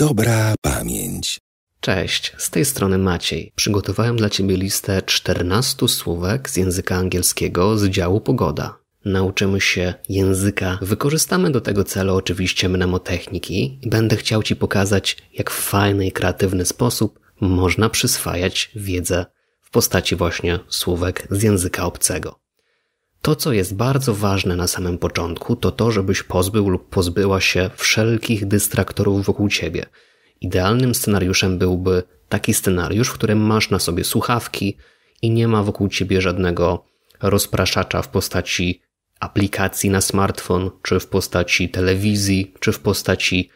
Dobra pamięć. Cześć, z tej strony Maciej. Przygotowałem dla Ciebie listę 14 słówek z języka angielskiego z działu Pogoda. Nauczymy się języka, wykorzystamy do tego celu oczywiście mnemotechniki i będę chciał Ci pokazać, jak w fajny i kreatywny sposób można przyswajać wiedzę w postaci właśnie słówek z języka obcego. To, co jest bardzo ważne na samym początku, to to, żebyś pozbył lub pozbyła się wszelkich dystraktorów wokół Ciebie. Idealnym scenariuszem byłby taki scenariusz, w którym masz na sobie słuchawki i nie ma wokół Ciebie żadnego rozpraszacza w postaci aplikacji na smartfon, czy w postaci telewizji, czy w postaci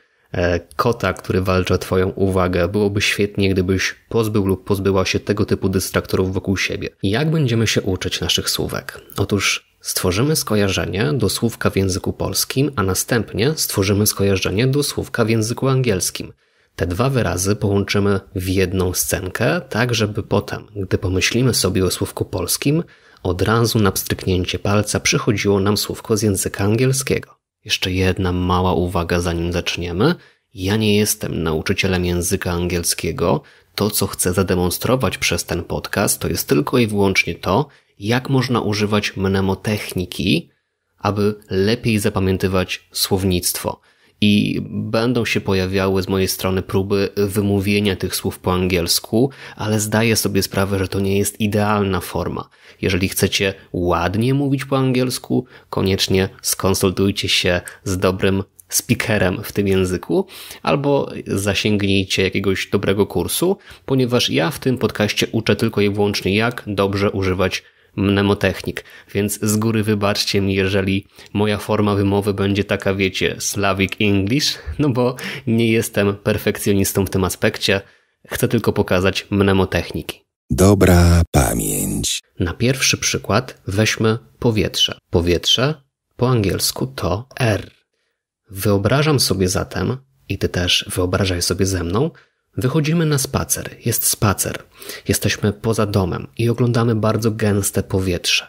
kota, który walczy o Twoją uwagę. Byłoby świetnie, gdybyś pozbył lub pozbyła się tego typu dystraktorów wokół siebie. Jak będziemy się uczyć naszych słówek? Otóż stworzymy skojarzenie do słówka w języku polskim, a następnie stworzymy skojarzenie do słówka w języku angielskim. Te dwa wyrazy połączymy w jedną scenkę, tak żeby potem, gdy pomyślimy sobie o słówku polskim, od razu na pstryknięcie palca przychodziło nam słówko z języka angielskiego. Jeszcze jedna mała uwaga, zanim zaczniemy. Ja nie jestem nauczycielem języka angielskiego. To, co chcę zademonstrować przez ten podcast, to jest tylko i wyłącznie to, jak można używać mnemotechniki, aby lepiej zapamiętywać słownictwo. I będą się pojawiały z mojej strony próby wymówienia tych słów po angielsku, ale zdaję sobie sprawę, że to nie jest idealna forma. Jeżeli chcecie ładnie mówić po angielsku, koniecznie skonsultujcie się z dobrym speakerem w tym języku albo zasięgnijcie jakiegoś dobrego kursu, ponieważ ja w tym podcaście uczę tylko i wyłącznie, jak dobrze używać mnemotechnik, więc z góry wybaczcie mi, jeżeli moja forma wymowy będzie taka, wiecie, Slavic English, no bo nie jestem perfekcjonistą w tym aspekcie, chcę tylko pokazać mnemotechniki. Dobra pamięć. Na pierwszy przykład weźmy powietrze. Powietrze po angielsku to air. Wyobrażam sobie zatem, i ty też wyobrażaj sobie ze mną, wychodzimy na spacer, jest spacer, jesteśmy poza domem i oglądamy bardzo gęste powietrze.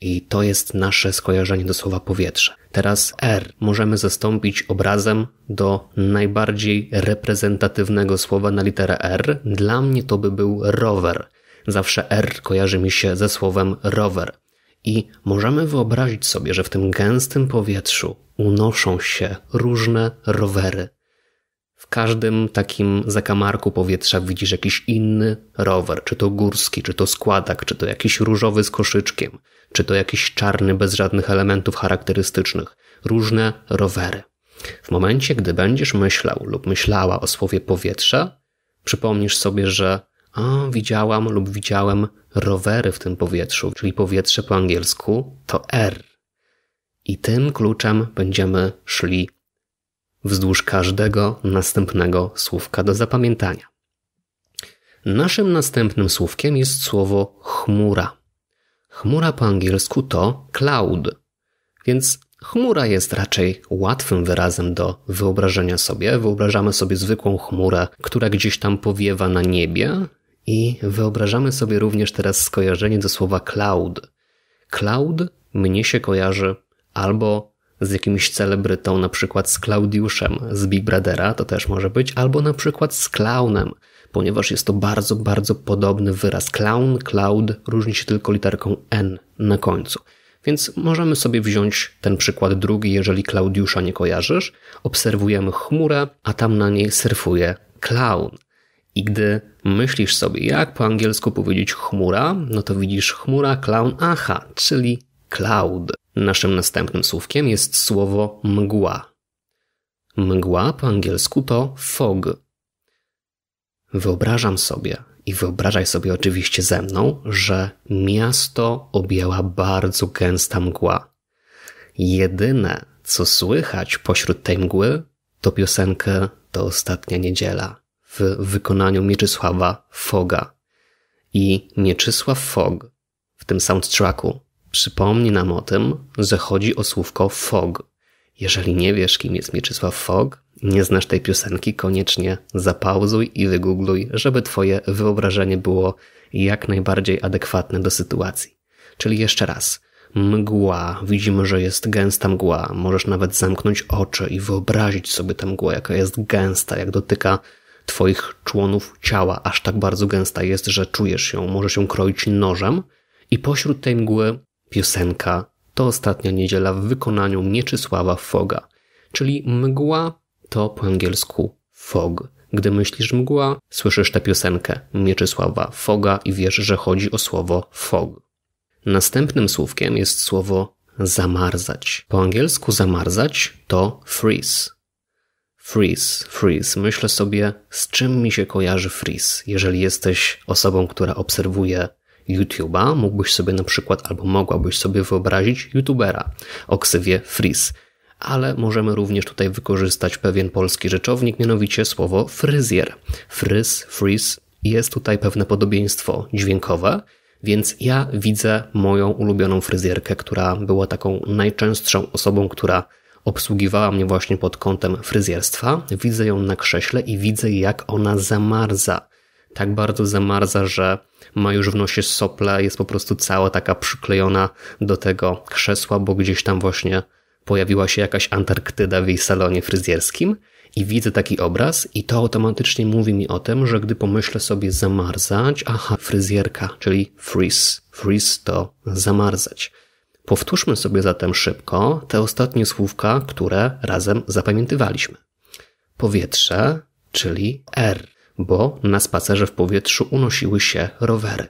I to jest nasze skojarzenie do słowa powietrze. Teraz air możemy zastąpić obrazem do najbardziej reprezentatywnego słowa na literę R. Dla mnie to by był rower. Zawsze R kojarzy mi się ze słowem rower. I możemy wyobrazić sobie, że w tym gęstym powietrzu unoszą się różne rowery. W każdym takim zakamarku powietrza widzisz jakiś inny rower, czy to górski, czy to składak, czy to jakiś różowy z koszyczkiem, czy to jakiś czarny bez żadnych elementów charakterystycznych. Różne rowery. W momencie, gdy będziesz myślał lub myślała o słowie powietrze, przypomnisz sobie, że widziałam lub widziałem rowery w tym powietrzu, czyli powietrze po angielsku to air. I tym kluczem będziemy szli wzdłuż każdego następnego słówka do zapamiętania. Naszym następnym słówkiem jest słowo chmura. Chmura po angielsku to cloud, więc chmura jest raczej łatwym wyrazem do wyobrażenia sobie. Wyobrażamy sobie zwykłą chmurę, która gdzieś tam powiewa na niebie i wyobrażamy sobie również teraz skojarzenie do słowa cloud. Cloud mnie się kojarzy albo z jakimś celebrytą, na przykład z Klaudiuszem z Big Brothera, to też może być, albo na przykład z klaunem, ponieważ jest to bardzo, bardzo podobny wyraz. Klaun, cloud, różni się tylko literką N na końcu. Więc możemy sobie wziąć ten przykład drugi, jeżeli Klaudiusza nie kojarzysz. Obserwujemy chmurę, a tam na niej surfuje klaun. I gdy myślisz sobie, jak po angielsku powiedzieć chmura, no to widzisz chmura, klaun, aha, czyli cloud. Naszym następnym słówkiem jest słowo mgła. Mgła po angielsku to fog. Wyobrażam sobie i wyobrażaj sobie oczywiście ze mną, że miasto objęła bardzo gęsta mgła. Jedyne, co słychać pośród tej mgły, to piosenkę To ostatnia niedziela w wykonaniu Mieczysława Fogga. I Mieczysław Fogg w tym soundtracku przypomni nam o tym, że chodzi o słówko fog. Jeżeli nie wiesz, kim jest Mieczysław Fogg, nie znasz tej piosenki, koniecznie zapauzuj i wygoogluj, żeby Twoje wyobrażenie było jak najbardziej adekwatne do sytuacji. Czyli jeszcze raz, Mgła. Widzimy, że jest gęsta mgła. Możesz nawet zamknąć oczy i wyobrazić sobie tę mgłę, jaka jest gęsta, jak dotyka twoich członów ciała. Aż tak bardzo gęsta jest, że czujesz ją. Możesz ją kroić nożem. I pośród tej mgły piosenka To ostatnia niedziela w wykonaniu Mieczysława Fogga. Czyli mgła to po angielsku fog. Gdy myślisz mgła, słyszysz tę piosenkę Mieczysława Fogga i wiesz, że chodzi o słowo fog. Następnym słówkiem jest słowo zamarzać. Po angielsku zamarzać to freeze. Freeze, freeze. Myślę sobie, z czym mi się kojarzy freeze. Jeżeli jesteś osobą, która obserwuje YouTube'a, mógłbyś sobie na przykład, albo mogłabyś sobie wyobrazić YouTubera o ksywie freeze. Ale możemy również tutaj wykorzystać pewien polski rzeczownik, mianowicie słowo fryzjer. Fryz, freeze. Jest tutaj pewne podobieństwo dźwiękowe. Więc ja widzę moją ulubioną fryzjerkę, która była taką najczęstszą osobą, która obsługiwała mnie właśnie pod kątem fryzjerstwa. Widzę ją na krześle i widzę, jak ona zamarza. Tak bardzo zamarza, że ma już w nosie sople, jest po prostu cała taka przyklejona do tego krzesła, bo gdzieś tam właśnie pojawiła się jakaś Antarktyda w jej salonie fryzjerskim. I widzę taki obraz i to automatycznie mówi mi o tym, że gdy pomyślę sobie zamarzać, aha, fryzjerka, czyli freeze. Freeze to zamarzać. Powtórzmy sobie zatem szybko te ostatnie słówka, które razem zapamiętywaliśmy. Powietrze, czyli air, bo na spacerze w powietrzu unosiły się rowery.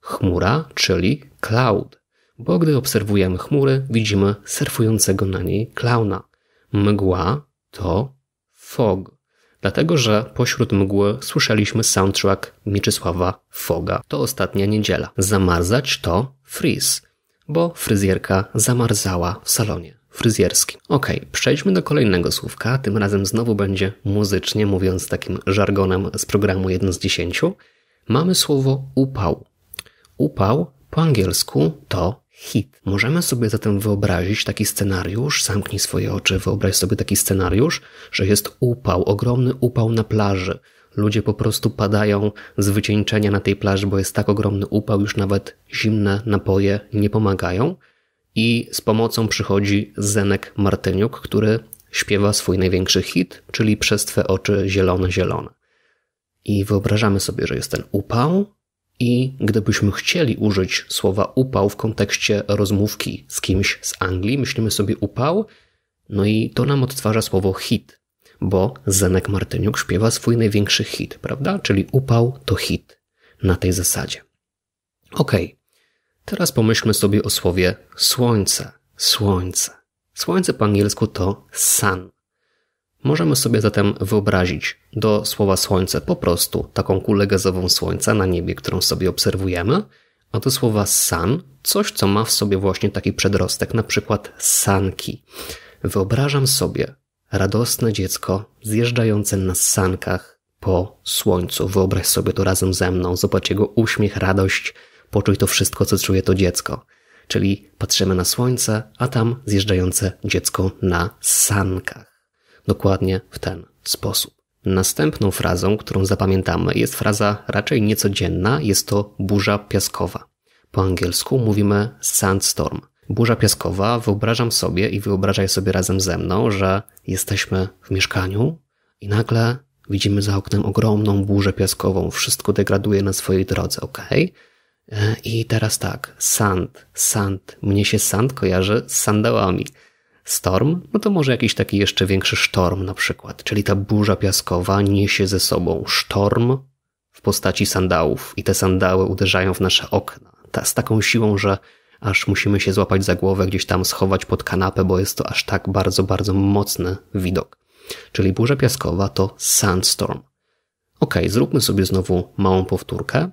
Chmura, czyli cloud, bo gdy obserwujemy chmury, widzimy surfującego na niej klauna. Mgła to fog, dlatego że pośród mgły słyszeliśmy soundtrack Mieczysława Fogga. To ostatnia niedziela. Zamarzać to freeze, bo fryzjerka zamarzała w salonie fryzjerskim. Okej, przejdźmy do kolejnego słówka, tym razem znowu będzie muzycznie, mówiąc takim żargonem z programu 1 z 10. Mamy słowo upał. Upał po angielsku to hit. Możemy sobie zatem wyobrazić taki scenariusz, zamknij swoje oczy, wyobraź sobie taki scenariusz, że jest upał, ogromny upał na plaży. Ludzie po prostu padają z wycieńczenia na tej plaży, bo jest tak ogromny upał, już nawet zimne napoje nie pomagają. I z pomocą przychodzi Zenek Martyniuk, który śpiewa swój największy hit, czyli Przez Twe Oczy Zielone, Zielone. I wyobrażamy sobie, że jest ten upał, i gdybyśmy chcieli użyć słowa upał w kontekście rozmówki z kimś z Anglii, myślimy sobie upał, no i to nam odtwarza słowo hit, bo Zenek Martyniuk śpiewa swój największy hit, prawda? Czyli upał to hit na tej zasadzie. Okej, teraz pomyślmy sobie o słowie słońce. Słońce. Słońce po angielsku to sun. Możemy sobie zatem wyobrazić do słowa słońce po prostu taką kulę gazową słońca na niebie, którą sobie obserwujemy, a do słowa sun coś, co ma w sobie właśnie taki przedrostek, na przykład sanki. Wyobrażam sobie radosne dziecko zjeżdżające na sankach po słońcu. Wyobraź sobie to razem ze mną, zobacz jego uśmiech, radość, poczuj to wszystko, co czuje to dziecko. Czyli patrzymy na słońce, a tam zjeżdżające dziecko na sankach. Dokładnie w ten sposób. Następną frazą, którą zapamiętamy, jest fraza raczej niecodzienna, jest to burza piaskowa. Po angielsku mówimy sandstorm. Burza piaskowa, wyobrażam sobie i wyobrażaj sobie razem ze mną, że jesteśmy w mieszkaniu i nagle widzimy za oknem ogromną burzę piaskową, wszystko degraduje na swojej drodze, okej? I teraz tak, sand, mnie się sand kojarzy z sandałami. Storm, no to może jakiś taki jeszcze większy sztorm na przykład, czyli ta burza piaskowa niesie ze sobą sztorm w postaci sandałów i te sandały uderzają w nasze okna. Z taką siłą, że aż musimy się złapać za głowę, gdzieś tam schować pod kanapę, bo jest to aż tak bardzo, bardzo mocny widok. Czyli burza piaskowa to sandstorm. Okej, zróbmy sobie znowu małą powtórkę.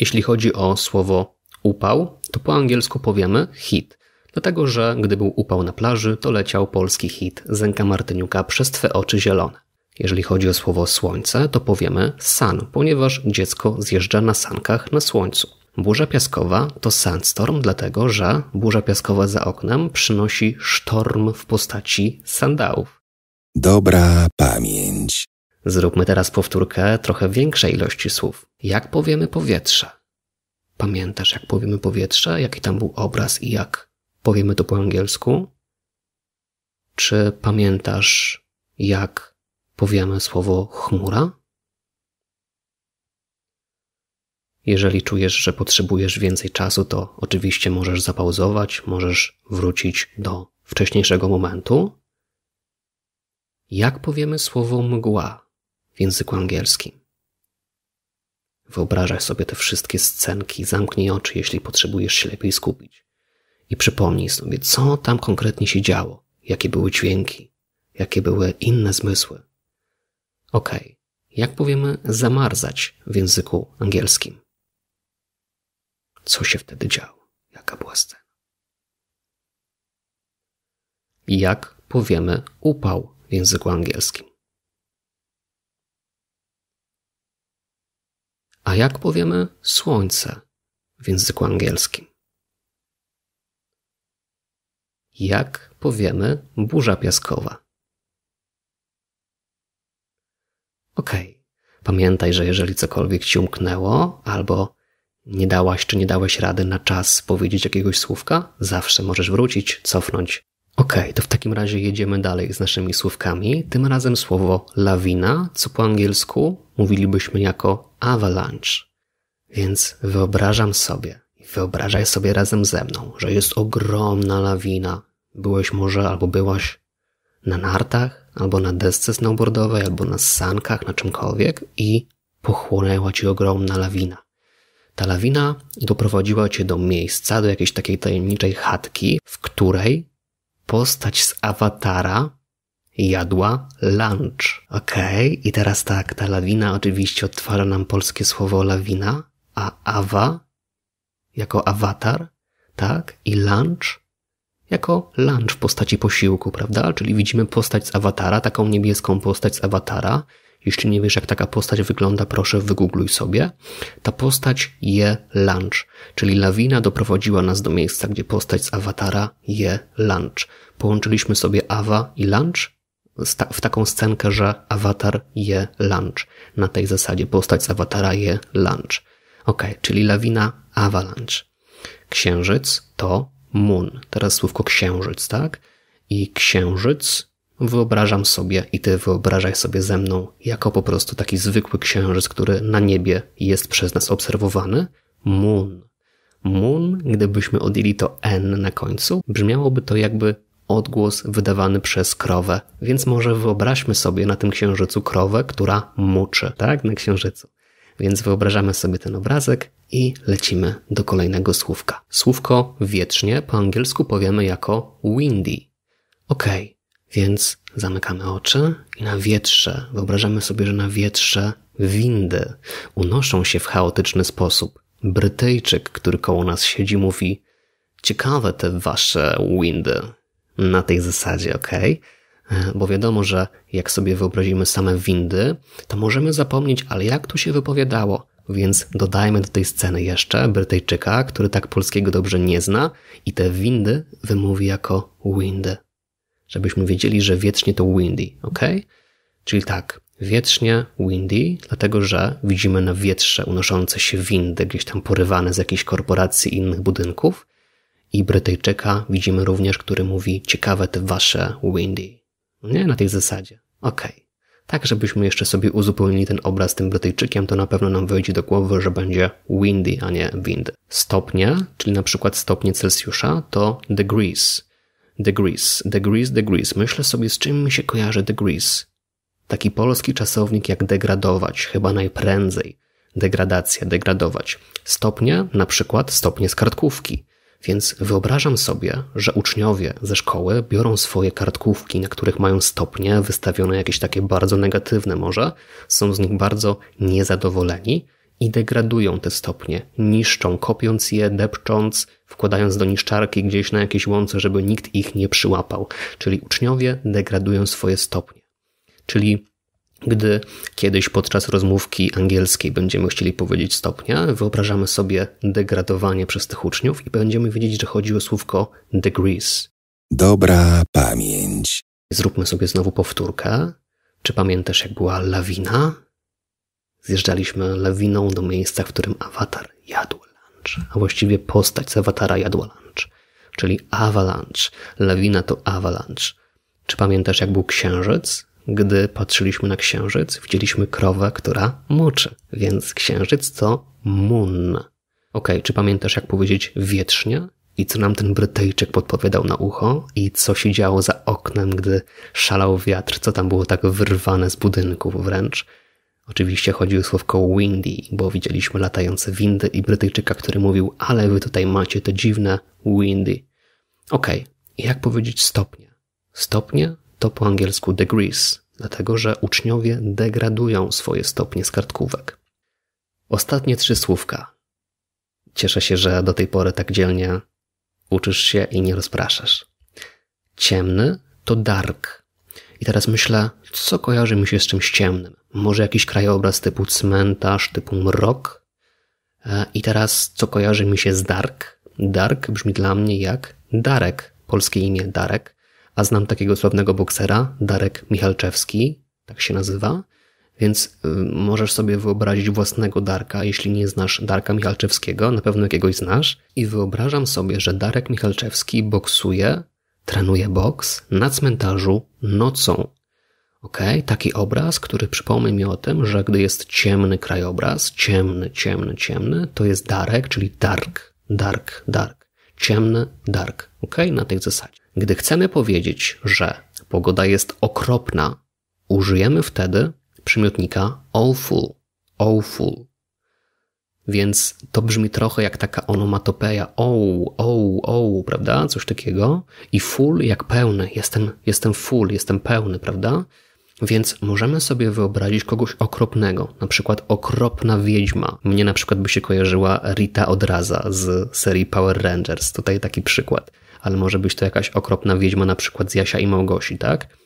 Jeśli chodzi o słowo upał, to po angielsku powiemy hit. Dlatego, że gdy był upał na plaży, to leciał polski hit Zenka Martyniuka Przez Twe Oczy Zielone. Jeżeli chodzi o słowo słońce, to powiemy sun, ponieważ dziecko zjeżdża na sankach na słońcu. Burza piaskowa to sandstorm, dlatego że burza piaskowa za oknem przynosi sztorm w postaci sandałów. Dobra pamięć. Zróbmy teraz powtórkę trochę większej ilości słów. Jak powiemy powietrze? Pamiętasz, jak powiemy powietrze, jaki tam był obraz i jak powiemy to po angielsku? Czy pamiętasz, jak powiemy słowo chmura? Jeżeli czujesz, że potrzebujesz więcej czasu, to oczywiście możesz zapauzować, możesz wrócić do wcześniejszego momentu. Jak powiemy słowo mgła w języku angielskim? Wyobrażaj sobie te wszystkie scenki, zamknij oczy, jeśli potrzebujesz się lepiej skupić. I przypomnij sobie, co tam konkretnie się działo, jakie były dźwięki, jakie były inne zmysły. Okej, jak powiemy zamarzać w języku angielskim? Co się wtedy działo? Jaka była scena? Jak powiemy upał w języku angielskim? A jak powiemy słońce w języku angielskim? Jak powiemy burza piaskowa? Okej. Pamiętaj, że jeżeli cokolwiek ci umknęło albo nie dałaś czy nie dałeś rady na czas powiedzieć jakiegoś słówka, zawsze możesz wrócić, cofnąć. Okej, to w takim razie jedziemy dalej z naszymi słówkami. Tym razem słowo lawina, co po angielsku mówilibyśmy jako avalanche. Więc wyobrażam sobie, wyobrażaj sobie razem ze mną, że jest ogromna lawina. Byłeś może albo byłaś na nartach, albo na desce snowboardowej, albo na sankach, na czymkolwiek i pochłonęła cię ogromna lawina. Ta lawina doprowadziła cię do miejsca, do jakiejś takiej tajemniczej chatki, w której postać z awatara jadła lunch. Okej, i teraz tak, ta lawina oczywiście odtwarza nam polskie słowo lawina, a awa jako awatar, tak, i lunch jako lunch w postaci posiłku, prawda? Czyli widzimy postać z awatara, taką niebieską postać z awatara. Jeśli nie wiesz, jak taka postać wygląda, proszę wygoogluj sobie. Ta postać je lunch, czyli lawina doprowadziła nas do miejsca, gdzie postać z awatara je lunch. Połączyliśmy sobie awa i lunch w taką scenkę, że awatar je lunch. Na tej zasadzie postać z awatara je lunch. Okej, czyli lawina, avalanche. Księżyc to moon. Teraz słówko księżyc, tak? I księżyc wyobrażam sobie i ty wyobrażaj sobie ze mną jako po prostu taki zwykły księżyc, który na niebie jest przez nas obserwowany. Moon. Moon, gdybyśmy odjęli to N na końcu, brzmiałoby to jakby odgłos wydawany przez krowę. Więc może wyobraźmy sobie na tym księżycu krowę, która muczy, tak? Na księżycu. Więc wyobrażamy sobie ten obrazek i lecimy do kolejnego słówka. Słówko wietrznie po angielsku powiemy jako windy. Okej. Więc zamykamy oczy i na wietrze, wyobrażamy sobie, że na wietrze windy unoszą się w chaotyczny sposób. Brytyjczyk, który koło nas siedzi, mówi: ciekawe te wasze windy. Na tej zasadzie, okej? Bo wiadomo, że jak sobie wyobrazimy same windy, to możemy zapomnieć, ale jak to się wypowiadało? Więc dodajmy do tej sceny jeszcze Brytyjczyka, który tak polskiego dobrze nie zna i te windy wymówi jako windy. Żebyśmy wiedzieli, że wietrznie to windy, ok? Czyli tak, wietrznie windy, dlatego że widzimy na wietrze unoszące się windy, gdzieś tam porywane z jakichś korporacji i innych budynków. I Brytyjczyka widzimy również, który mówi: ciekawe te wasze windy. Nie, na tej zasadzie. Ok. Tak, żebyśmy jeszcze sobie uzupełnili ten obraz tym Brytyjczykiem, to na pewno nam wejdzie do głowy, że będzie windy, a nie wind. Stopnie, czyli na przykład stopnie Celsjusza, to degrees. Degrees, degrees, degrees. Myślę sobie, z czym mi się kojarzy degrees. Taki polski czasownik jak degradować, chyba najprędzej. Degradacja, degradować. Stopnie, na przykład stopnie z kartkówki. Więc wyobrażam sobie, że uczniowie ze szkoły biorą swoje kartkówki, na których mają stopnie wystawione jakieś takie bardzo negatywne może, są z nich bardzo niezadowoleni i degradują te stopnie, niszczą, kopiąc je, depcząc, wkładając do niszczarki gdzieś na jakieś łące, żeby nikt ich nie przyłapał. Czyli uczniowie degradują swoje stopnie. Czyli gdy kiedyś podczas rozmówki angielskiej będziemy chcieli powiedzieć stopnie, wyobrażamy sobie degradowanie przez tych uczniów i będziemy wiedzieć, że chodzi o słówko degrees. Dobra pamięć. Zróbmy sobie znowu powtórkę. Czy pamiętasz, jak była lawina? Zjeżdżaliśmy lawiną do miejsca, w którym awatar jadł. lunch, a właściwie postać z awatara jadła lunch. Czyli avalanche, lawina to avalanche. Czy pamiętasz, jak był księżyc? Gdy patrzyliśmy na księżyc, widzieliśmy krowę, która moczy, więc księżyc to moon. Okej, czy pamiętasz, jak powiedzieć wietrznia? I co nam ten Brytyjczyk podpowiadał na ucho? I co się działo za oknem, gdy szalał wiatr? Co tam było tak wyrwane z budynków wręcz? Oczywiście chodzi o słówko windy, bo widzieliśmy latające windy i Brytyjczyka, który mówił, ale wy tutaj macie te dziwne windy. Okej, jak powiedzieć stopnie? Stopnie to po angielsku degrees, dlatego że uczniowie degradują swoje stopnie z kartkówek. Ostatnie trzy słówka. Cieszę się, że do tej pory tak dzielnie uczysz się i nie rozpraszasz. Ciemny to dark. I teraz myślę, co kojarzy mi się z czymś ciemnym. Może jakiś krajobraz typu cmentarz, typu mrok. I teraz, co kojarzy mi się z dark? Dark brzmi dla mnie jak Darek, polskie imię Darek. A znam takiego sławnego boksera, Darek Michalczewski, tak się nazywa. Więc możesz sobie wyobrazić własnego Darka, jeśli nie znasz Darka Michalczewskiego, na pewno jakiegoś znasz. I wyobrażam sobie, że Darek Michalczewski boksuje, trenuje boks na cmentarzu nocą. Okej, taki obraz, który przypomni mi o tym, że gdy jest ciemny krajobraz, ciemny, to jest Darek, czyli dark, ciemny, dark. Okej, na tej zasadzie. Gdy chcemy powiedzieć, że pogoda jest okropna, użyjemy wtedy przymiotnika awful. Więc to brzmi trochę jak taka onomatopeja prawda? Coś takiego. I full jak pełny. Jestem full, jestem pełny, prawda? Więc możemy sobie wyobrazić kogoś okropnego. Na przykład okropna wiedźma. Mnie na przykład by się kojarzyła Rita Odraza z serii Power Rangers. Tutaj taki przykład. Ale może być to jakaś okropna wiedźma na przykład z Jasia i Małgosi, tak?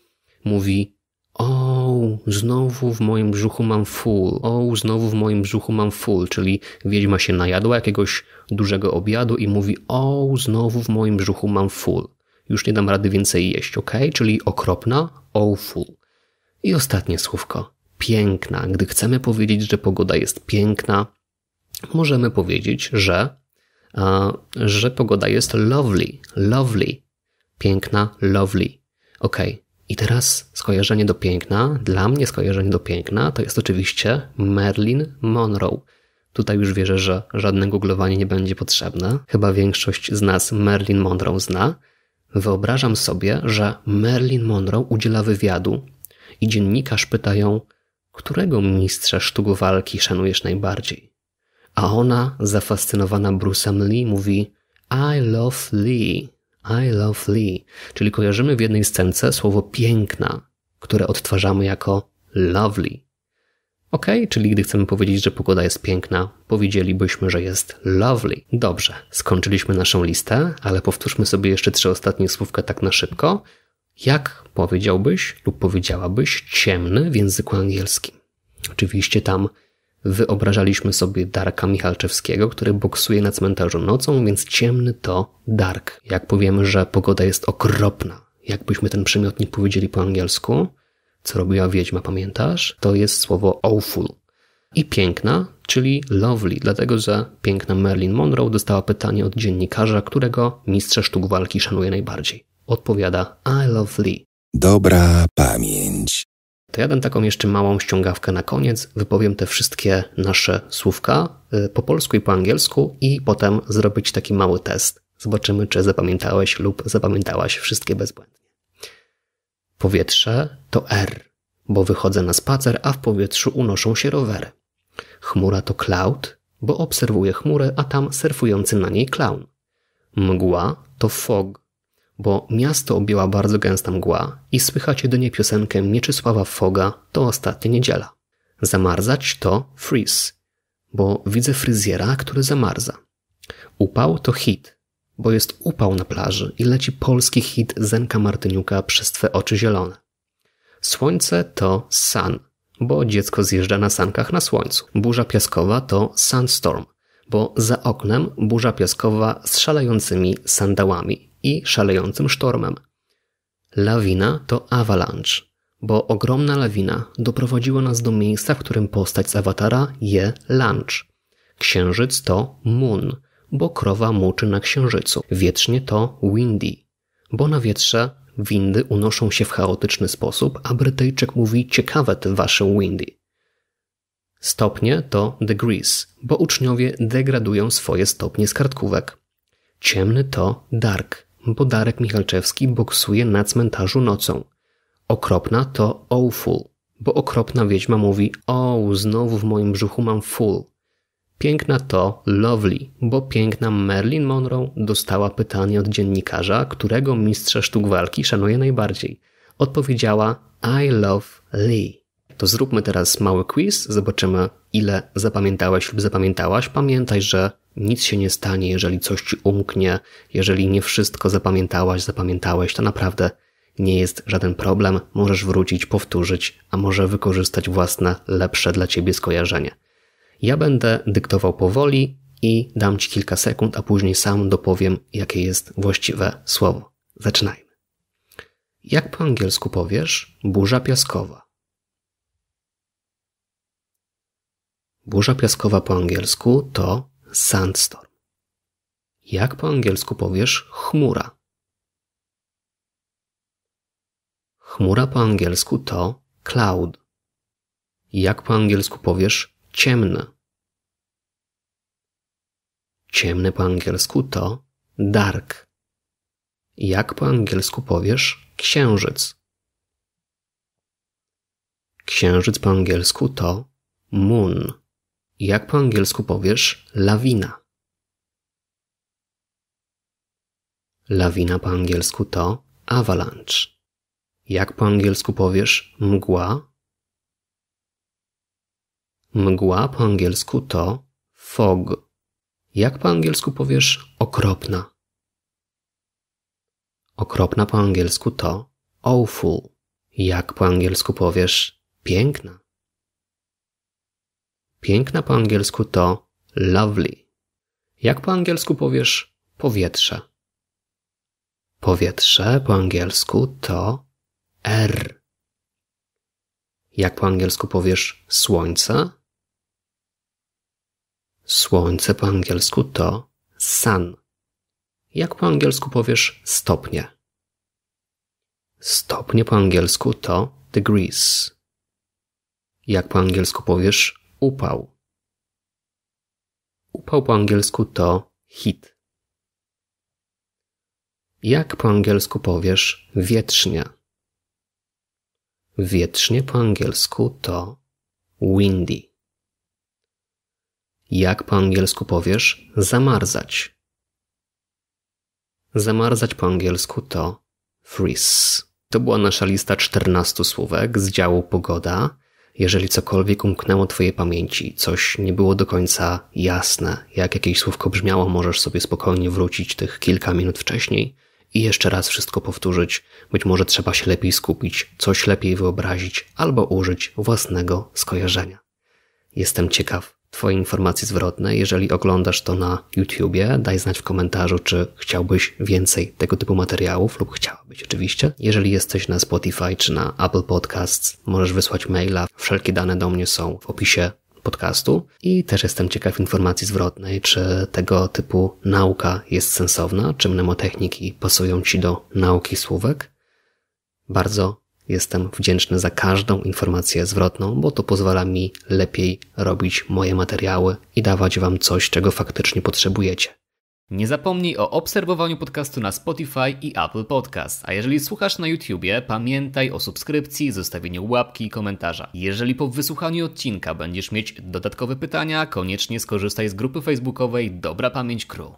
Mówi: o, znowu w moim brzuchu mam full. O, znowu w moim brzuchu mam full. Czyli wiedźma się najadła jakiegoś dużego obiadu i mówi: o, znowu w moim brzuchu mam full. Już nie dam rady więcej jeść, ok? Czyli okropna, awful. I ostatnie słówko. Piękna. Gdy chcemy powiedzieć, że pogoda jest piękna, możemy powiedzieć, że pogoda jest lovely. Piękna, lovely. Ok. I teraz skojarzenie do piękna, dla mnie skojarzenie do piękna to jest oczywiście Marilyn Monroe. Tutaj już wierzę, że żadne googlowanie nie będzie potrzebne. Chyba większość z nas Marilyn Monroe zna. Wyobrażam sobie, że Marilyn Monroe udziela wywiadu i dziennikarz pyta ją, którego mistrza sztuk walki szanujesz najbardziej? A ona, zafascynowana Bruce'em Lee, mówi: I love Lee. I love Lee, czyli kojarzymy w jednej scence słowo piękna, które odtwarzamy jako lovely. Okej, czyli gdy chcemy powiedzieć, że pogoda jest piękna, powiedzielibyśmy, że jest lovely. Dobrze, skończyliśmy naszą listę, ale powtórzmy sobie jeszcze trzy ostatnie słówka tak na szybko. Jak powiedziałbyś lub powiedziałabyś ciemny w języku angielskim? Oczywiście tam wyobrażaliśmy sobie Darka Michalczewskiego, który boksuje na cmentarzu nocą, więc ciemny to dark. Jak powiemy, że pogoda jest okropna, jakbyśmy ten przymiotnik powiedzieli po angielsku, co robiła wiedźma, pamiętasz? To jest słowo awful. I piękna, czyli lovely, dlatego że piękna Marilyn Monroe dostała pytanie od dziennikarza, którego mistrza sztuk walki szanuje najbardziej. Odpowiada: I love Lee. Dobra pamięć. To ja dam taką jeszcze małą ściągawkę na koniec, wypowiem te wszystkie nasze słówka po polsku i po angielsku i potem zrobię ci taki mały test. Zobaczymy, czy zapamiętałeś lub zapamiętałaś wszystkie bezbłędnie. Powietrze to air, bo wychodzę na spacer, a w powietrzu unoszą się rowery. Chmura to cloud, bo obserwuję chmurę, a tam surfujący na niej klaun. Mgła to fog, bo miasto objęła bardzo gęsta mgła i słychać jedynie piosenkę Mieczysława Fogga To ostatnia niedziela. Zamarzać to freeze, bo widzę fryzjera, który zamarza. Upał to hit, bo jest upał na plaży i leci polski hit Zenka Martyniuka Przez twe oczy zielone. Słońce to sun, bo dziecko zjeżdża na sankach na słońcu. Burza piaskowa to sandstorm, bo za oknem burza piaskowa z szalejącymi sandałami i szalejącym sztormem. Lawina to avalanche, bo ogromna lawina doprowadziła nas do miejsca, w którym postać z awatara je lunch. Księżyc to moon, bo krowa moczy na księżycu. Wietrznie to windy, bo na wietrze windy unoszą się w chaotyczny sposób, a Brytyjczyk mówi: ciekawe te wasze windy. Stopnie to degrees, bo uczniowie degradują swoje stopnie z kartkówek. Ciemny to dark, bo Darek Michalczewski boksuje na cmentarzu nocą. Okropna to awful, bo okropna wiedźma mówi: o, znowu w moim brzuchu mam full. Piękna to lovely, bo piękna Marilyn Monroe dostała pytanie od dziennikarza, którego mistrza sztuk walki szanuje najbardziej. Odpowiedziała: I love Lee. To zróbmy teraz mały quiz, zobaczymy, ile zapamiętałeś lub zapamiętałaś. Pamiętaj, że nic się nie stanie, jeżeli coś ci umknie, jeżeli nie wszystko zapamiętałaś, zapamiętałeś, to naprawdę nie jest żaden problem. Możesz wrócić, powtórzyć, a może wykorzystać własne, lepsze dla ciebie skojarzenie. Ja będę dyktował powoli i dam ci kilka sekund, a później sam dopowiem, jakie jest właściwe słowo. Zaczynajmy. Jak po angielsku powiesz burza piaskowa? Burza piaskowa po angielsku to sandstorm. Jak po angielsku powiesz chmura? Chmura po angielsku to cloud. Jak po angielsku powiesz ciemny? Ciemny po angielsku to dark. Jak po angielsku powiesz księżyc? Księżyc po angielsku to moon. Jak po angielsku powiesz lawina? Lawina po angielsku to avalanche. Jak po angielsku powiesz mgła? Mgła po angielsku to fog. Jak po angielsku powiesz okropna? Okropna po angielsku to awful. Jak po angielsku powiesz piękna? Piękna po angielsku to lovely. Jak po angielsku powiesz powietrze? Powietrze po angielsku to air. Jak po angielsku powiesz słońce? Słońce po angielsku to sun. Jak po angielsku powiesz stopnie? Stopnie po angielsku to degrees. Jak po angielsku powiesz upał? Upał po angielsku to heat. Jak po angielsku powiesz wietrznie? Wietrznie po angielsku to windy. Jak po angielsku powiesz zamarzać? Zamarzać po angielsku to freeze. To była nasza lista 14 słówek z działu pogoda. Jeżeli cokolwiek umknęło twojej pamięci, coś nie było do końca jasne, jak jakieś słówko brzmiało, możesz sobie spokojnie wrócić tych kilka minut wcześniej i jeszcze raz wszystko powtórzyć. Być może trzeba się lepiej skupić, coś lepiej wyobrazić albo użyć własnego skojarzenia. Jestem ciekaw twojej informacji zwrotnej. Jeżeli oglądasz to na YouTubie, daj znać w komentarzu, czy chciałbyś więcej tego typu materiałów lub chciałabyś oczywiście. Jeżeli jesteś na Spotify czy na Apple Podcasts, możesz wysłać maila. Wszelkie dane do mnie są w opisie podcastu. I też jestem ciekaw informacji zwrotnej, czy tego typu nauka jest sensowna, czy mnemotechniki pasują ci do nauki słówek. Bardzo jestem wdzięczny za każdą informację zwrotną, bo to pozwala mi lepiej robić moje materiały i dawać wam coś, czego faktycznie potrzebujecie. Nie zapomnij o obserwowaniu podcastu na Spotify i Apple Podcast. A jeżeli słuchasz na YouTubie, pamiętaj o subskrypcji, zostawieniu łapki i komentarza. Jeżeli po wysłuchaniu odcinka będziesz mieć dodatkowe pytania, koniecznie skorzystaj z grupy facebookowej Dobra Pamięć Crew.